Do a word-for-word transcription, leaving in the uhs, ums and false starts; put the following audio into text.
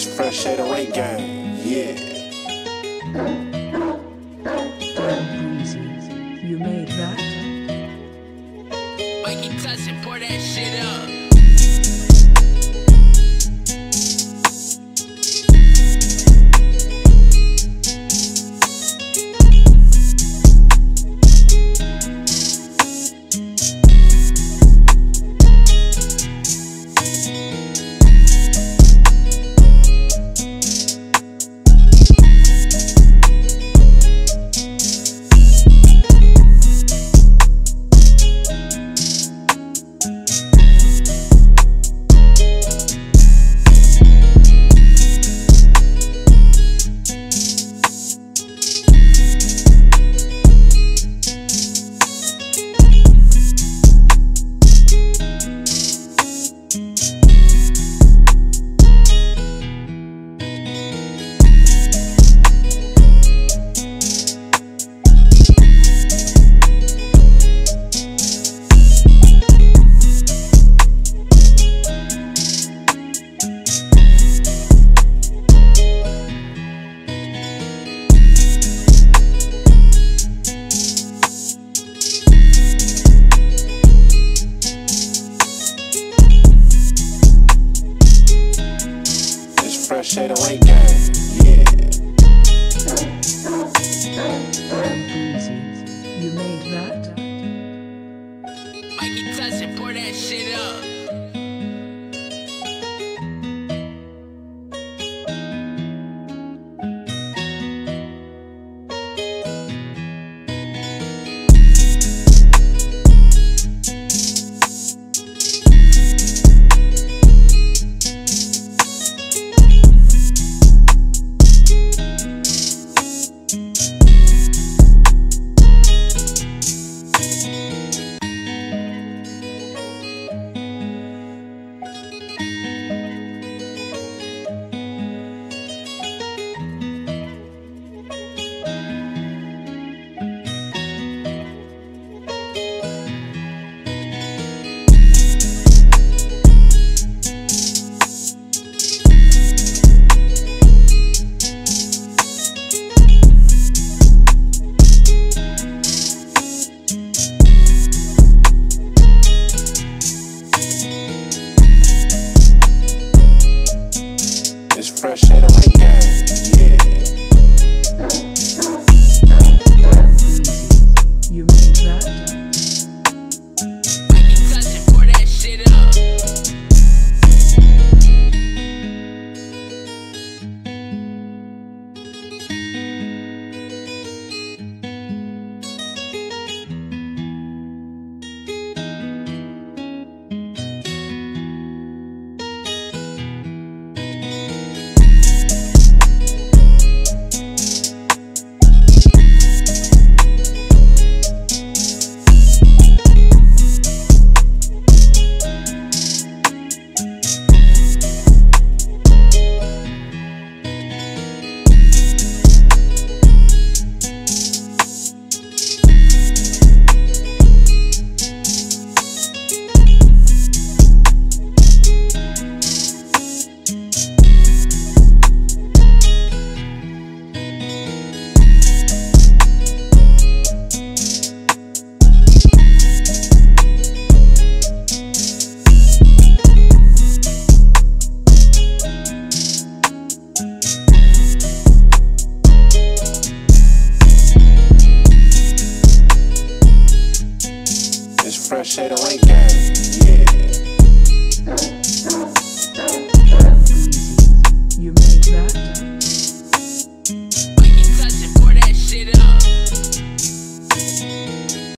It's fresh eight oh eight gang, yeah. Easy, you made that? Mikey Tussin, pour that shit up. Fresh eight oh eight gang, yeah. You made that? Mikey Tussin, pour that shit up. Fresh eight oh eight gang, yeah. You made that? Fresh eight oh eight gang.